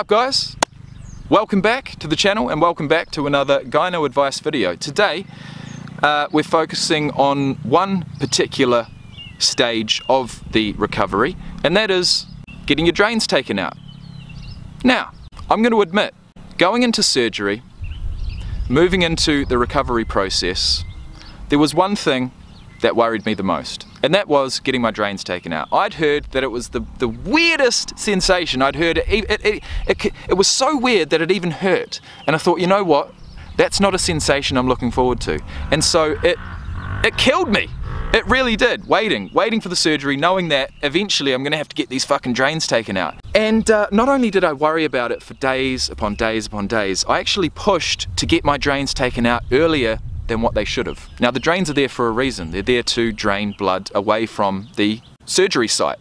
What's up guys? Welcome back to the channel and welcome back to another gyno advice video. Today we're focusing on one particular stage of the recovery, and that is getting your drains taken out. Now, I'm going to admit, going into surgery, moving into the recovery process, there was one thing that worried me the most, and that was getting my drains taken out. I'd heard that it was the weirdest sensation. I'd heard it was so weird that it even hurt, and I thought, you know what, that's not a sensation I'm looking forward to. And so it killed me. It really did, waiting for the surgery, knowing that eventually I'm gonna have to get these fucking drains taken out. And not only did I worry about it for days upon days upon days, I actually pushed to get my drains taken out earlier than what they should have. Now, the drains are there for a reason. They're there to drain blood away from the surgery site,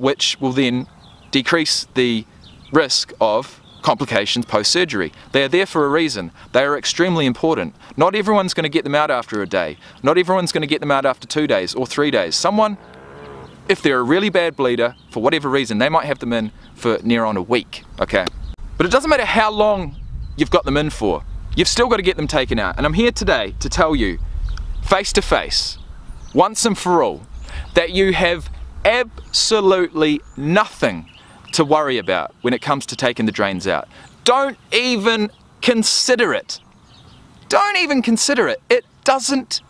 which will then decrease the risk of complications post-surgery. They are there for a reason. They are extremely important. Not everyone's going to get them out after a day. Not everyone's going to get them out after 2 days or 3 days. Someone, if they're a really bad bleeder, for whatever reason, they might have them in for near on a week, okay? But it doesn't matter how long you've got them in for. You've still got to get them taken out, and I'm here today to tell you, face to face, once and for all, that you have absolutely nothing to worry about when it comes to taking the drains out. Don't even consider it. Don't even consider it. It doesn't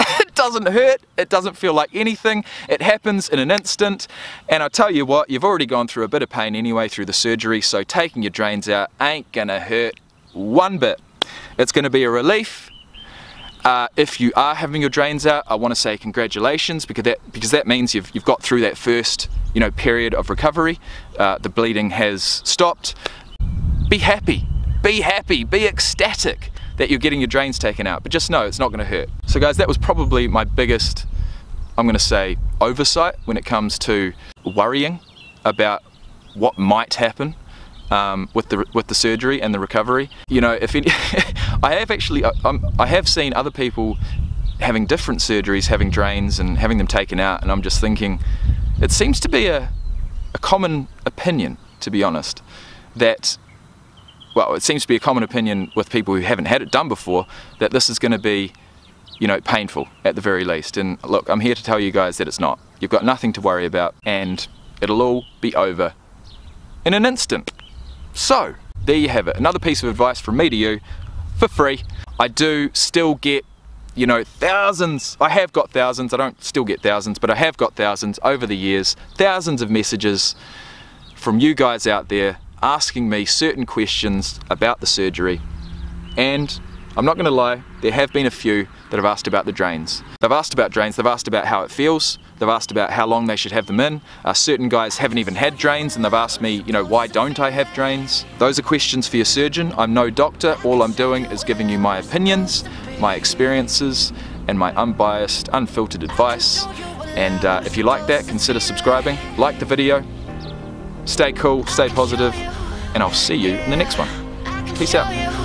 hurt, it doesn't feel like anything, it happens in an instant, and I tell you what, you've already gone through a bit of pain anyway through the surgery, so taking your drains out ain't gonna hurt one bit. It's going to be a relief. If you are having your drains out, I want to say congratulations, because that means you've got through that first, you know, period of recovery. The bleeding has stopped. Be happy, be ecstatic that you're getting your drains taken out, but just know it's not going to hurt. So guys, that was probably my biggest, I'm going to say, oversight when it comes to worrying about what might happen with the surgery and the recovery. You know, if any, I have seen other people having different surgeries, having drains and having them taken out, and I'm just thinking, it seems to be a common opinion, to be honest, that, well, it seems to be a common opinion with people who haven't had it done before, that this is going to be, you know, painful at the very least. And look, I'm here to tell you guys that it's not. You've got nothing to worry about, and it'll all be over in an instant. So, there you have it. Another piece of advice from me to you, for free. I do still get, you know, thousands. I have got thousands. I don't still get thousands, but I have got thousands over the years. Thousands of messages from you guys out there asking me certain questions about the surgery. And I'm not going to lie, there have been a few that have asked about the drains. They've asked about drains, they've asked about how it feels, they've asked about how long they should have them in. Certain guys haven't even had drains, and they've asked me, you know, why don't I have drains? Those are questions for your surgeon. I'm no doctor. All I'm doing is giving you my opinions, my experiences, and my unbiased, unfiltered advice. And if you like that, consider subscribing, like the video, stay cool, stay positive, and I'll see you in the next one. Peace out.